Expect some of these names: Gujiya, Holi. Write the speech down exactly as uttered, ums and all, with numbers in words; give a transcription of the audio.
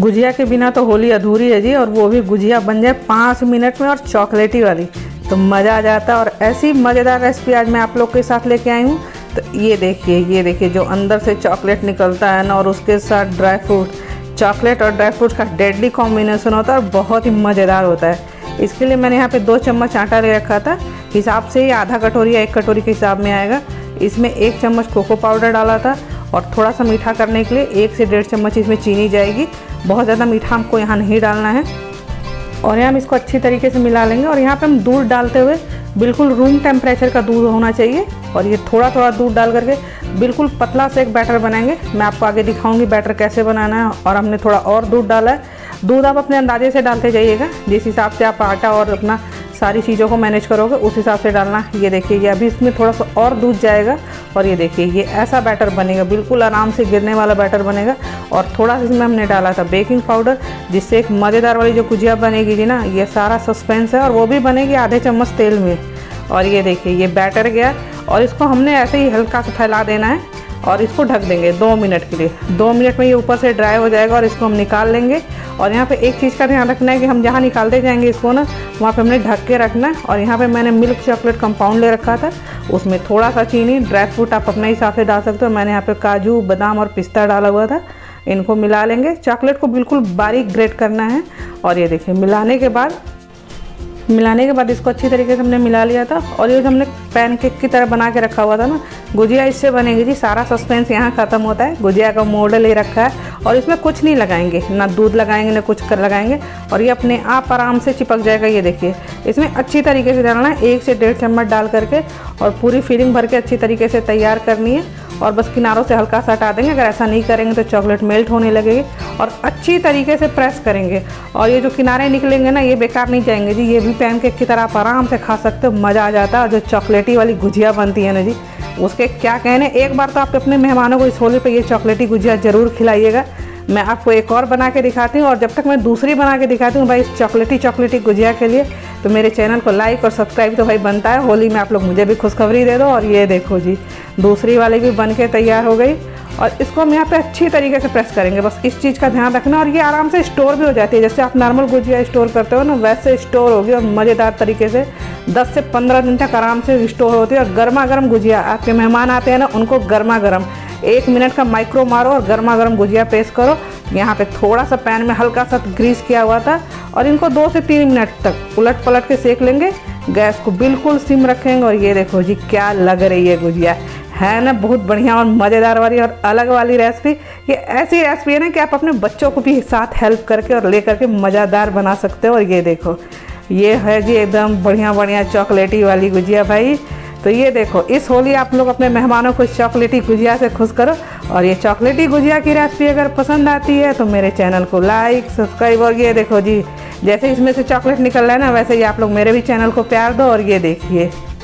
गुजिया के बिना तो होली अधूरी है जी। और वो भी गुजिया बन जाए पाँच मिनट में और चॉकलेटी वाली, तो मज़ा आ जाता है। और ऐसी मज़ेदार रेसिपी आज मैं आप लोग के साथ लेके आई हूँ। तो ये देखिए, ये देखिए जो अंदर से चॉकलेट निकलता है ना, और उसके साथ ड्राई फ्रूट, चॉकलेट और ड्राई फ्रूट का डेडली कॉम्बिनेशन होता है और बहुत ही मज़ेदार होता है। इसके लिए मैंने यहाँ पे दो चम्मच आटा ले रखा था, हिसाब से ही आधा कटोरी या एक कटोरी के हिसाब में आएगा। इसमें एक चम्मच कोको पाउडर डाला था और थोड़ा सा मीठा करने के लिए एक से डेढ़ चम्मच इसमें चीनी जाएगी। बहुत ज़्यादा मीठा हमको यहाँ नहीं डालना है। और यहाँ हम इसको अच्छी तरीके से मिला लेंगे। और यहाँ पर हम दूध डालते हुए बिल्कुल रूम टेम्परेचर का दूध होना चाहिए। और ये थोड़ा थोड़ा दूध डाल करके बिल्कुल पतला से एक बैटर बनाएंगे। मैं आपको आगे दिखाऊंगी बैटर कैसे बनाना है। और हमने थोड़ा और दूध डाला है। दूध आप अपने अंदाजे से डालते जाइएगा, जिस हिसाब से आप आटा और अपना सारी चीज़ों को मैनेज करोगे उस हिसाब से डालना। ये देखिए, ये अभी इसमें थोड़ा सा और दूध जाएगा। और ये देखिए, ये ऐसा बैटर बनेगा, बिल्कुल आराम से गिरने वाला बैटर बनेगा। और थोड़ा सा इसमें हमने डाला था बेकिंग पाउडर, जिससे एक मज़ेदार वाली जो गुजिया बनेगी जी ना, ये सारा सस्पेंस है। और वो भी बनेगी आधे चम्मच तेल में। और ये देखिए, ये बैटर गया। और इसको हमने ऐसे ही हल्का सा फैला देना है और इसको ढक देंगे दो मिनट के लिए। दो मिनट में ये ऊपर से ड्राई हो जाएगा और इसको हम निकाल लेंगे। और यहाँ पे एक चीज़ का ध्यान रखना है कि हम जहाँ निकालते जाएंगे इसको ना, वहाँ पे हमने ढक के रखना है। और यहाँ पे मैंने मिल्क चॉकलेट कंपाउंड ले रखा था, उसमें थोड़ा सा चीनी, ड्राई फ्रूट आप अपने हिसाब से डाल सकते हो। मैंने यहाँ पर काजू, बादाम और पिस्ता डाला हुआ था। इनको मिला लेंगे। चॉकलेट को बिल्कुल बारीक ग्रेट करना है। और ये देखिए, मिलाने के बाद मिलाने के बाद इसको अच्छी तरीके से हमने मिला लिया था। और ये जो हमने पैनकेक की तरह बना के रखा हुआ था ना, गुजिया इससे बनेगी जी। सारा सस्पेंस यहाँ ख़त्म होता है। गुजिया का मॉडल ही रखा है और इसमें कुछ नहीं लगाएंगे, ना दूध लगाएंगे ना कुछ कर लगाएंगे। और ये अपने आप आराम से चिपक जाएगा। ये देखिए, इसमें अच्छी तरीके से डालना है, एक से डेढ़ चम्मच डाल करके। और पूरी फिलिंग भर के अच्छी तरीके से तैयार करनी है। और बस किनारों से हल्का सा हटा देंगे। अगर ऐसा नहीं करेंगे तो चॉकलेट मेल्ट होने लगेगी। और अच्छी तरीके से प्रेस करेंगे और ये जो किनारे निकलेंगे ना, ये बेकार नहीं जाएंगे जी। ये भी पैनकेक की तरह आप आराम से खा सकते हो, मज़ा आ जाता है। और जो चॉकलेटी वाली गुजिया बनती है ना जी, उसके क्या कहने। एक बार तो आप अपने मेहमानों को इस होली पर ये चॉकलेटी गुजिया ज़रूर खिलाइएगा। मैं आपको एक और बना के दिखाती हूँ। और जब तक मैं दूसरी बना के दिखाती हूँ भाई इस चॉकलेटी चॉकलेटी गुजिया के लिए, तो मेरे चैनल को लाइक और सब्सक्राइब तो भाई बनता है। होली में आप लोग मुझे भी खुशखबरी दे दो। और ये देखो जी, दूसरी वाली भी बन के तैयार हो गई। और इसको हम यहाँ पे अच्छी तरीके से प्रेस करेंगे, बस इस चीज़ का ध्यान रखना। और ये आराम से स्टोर भी हो जाती है, जैसे आप नॉर्मल गुजिया स्टोर करते हो ना, वैसे स्टोर होगी। और मज़ेदार तरीके से दस से पंद्रह दिन तक आराम से स्टोर होती है। और गर्मा गर्म गुजिया, आपके मेहमान आते हैं ना, उनको गर्मा गर्म एक मिनट का माइक्रो मारो और गर्मा गर्म गुजिया पेश करो। यहाँ पे थोड़ा सा पैन में हल्का सा ग्रीस किया हुआ था। और इनको दो से तीन मिनट तक उलट पलट के सेक लेंगे। गैस को बिल्कुल सिम रखेंगे। और ये देखो जी, क्या लग रही है गुजिया, है ना बहुत बढ़िया और मज़ेदार वाली और अलग वाली रेसिपी। ये ऐसी रेसिपी है ना कि आप अपने बच्चों को भी साथ हेल्प करके और ले करके मज़ेदार बना सकते हो। और ये देखो, ये है जी एकदम बढ़िया बढ़िया चॉकलेटी वाली गुजिया भाई। तो ये देखो, इस होली आप लोग अपने मेहमानों को चॉकलेटी गुजिया से खुश करो। और ये चॉकलेटी गुजिया की रेसिपी अगर पसंद आती है तो मेरे चैनल को लाइक सब्सक्राइब। और ये देखो जी, जैसे इसमें से चॉकलेट निकल रहा है ना, वैसे ही आप लोग मेरे भी चैनल को प्यार दो। और ये देखिए।